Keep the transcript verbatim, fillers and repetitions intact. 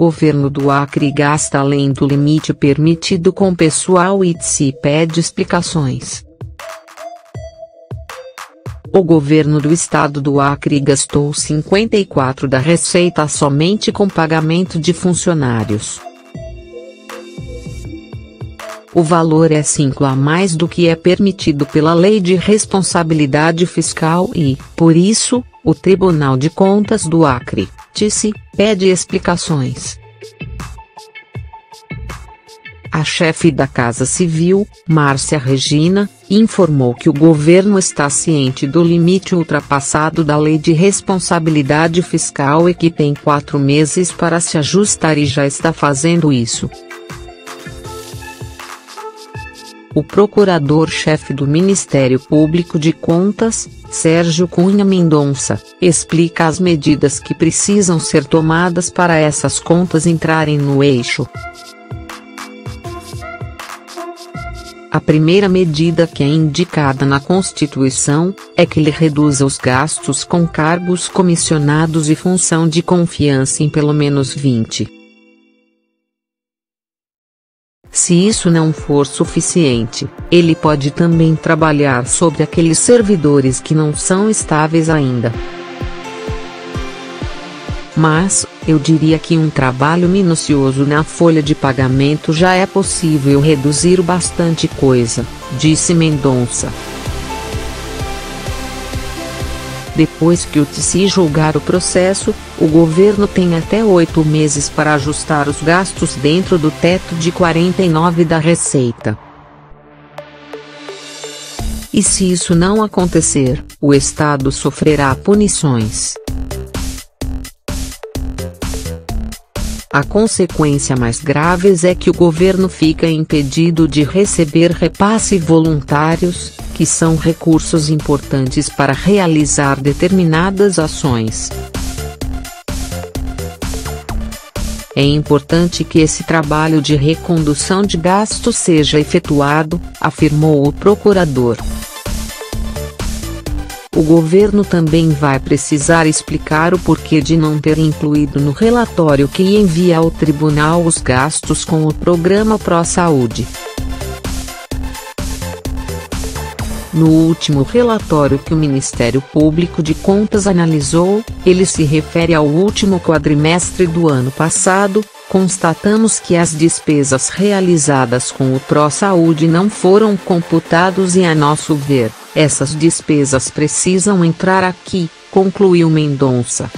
Governo do Acre gasta além do limite permitido com pessoal e T C E pede explicações. O governo do estado do Acre gastou cinquenta e quatro por cento da receita somente com pagamento de funcionários. O valor é cinco a mais do que é permitido pela Lei de Responsabilidade Fiscal e, por isso, o Tribunal de Contas do Acre, T C E, pede explicações. A chefe da Casa Civil, Márcia Regina, informou que o governo está ciente do limite ultrapassado da Lei de Responsabilidade Fiscal e que tem quatro meses para se ajustar e já está fazendo isso. O procurador-chefe do Ministério Público de Contas, Sérgio Cunha Mendonça, explica as medidas que precisam ser tomadas para essas contas entrarem no eixo. A primeira medida que é indicada na Constituição, é que lhe reduza os gastos com cargos comissionados e função de confiança em pelo menos vinte por cento. Se isso não for suficiente, ele pode também trabalhar sobre aqueles servidores que não são estáveis ainda. Mas, eu diria que um trabalho minucioso na folha de pagamento já é possível reduzir bastante coisa, disse Mendonça. Depois que o T C E julgar o processo, o governo tem até oito meses para ajustar os gastos dentro do teto de quarenta e nove por cento da receita. E se isso não acontecer, o Estado sofrerá punições. A consequência mais grave é que o governo fica impedido de receber repasse voluntários, que são recursos importantes para realizar determinadas ações. É importante que esse trabalho de recondução de gastos seja efetuado, afirmou o procurador. O governo também vai precisar explicar o porquê de não ter incluído no relatório que envia ao tribunal os gastos com o programa Pro Saúde. No último relatório que o Ministério Público de Contas analisou, ele se refere ao último quadrimestre do ano passado, constatamos que as despesas realizadas com o Pro Saúde não foram computadas e, a nosso ver, essas despesas precisam entrar aqui, concluiu Mendonça.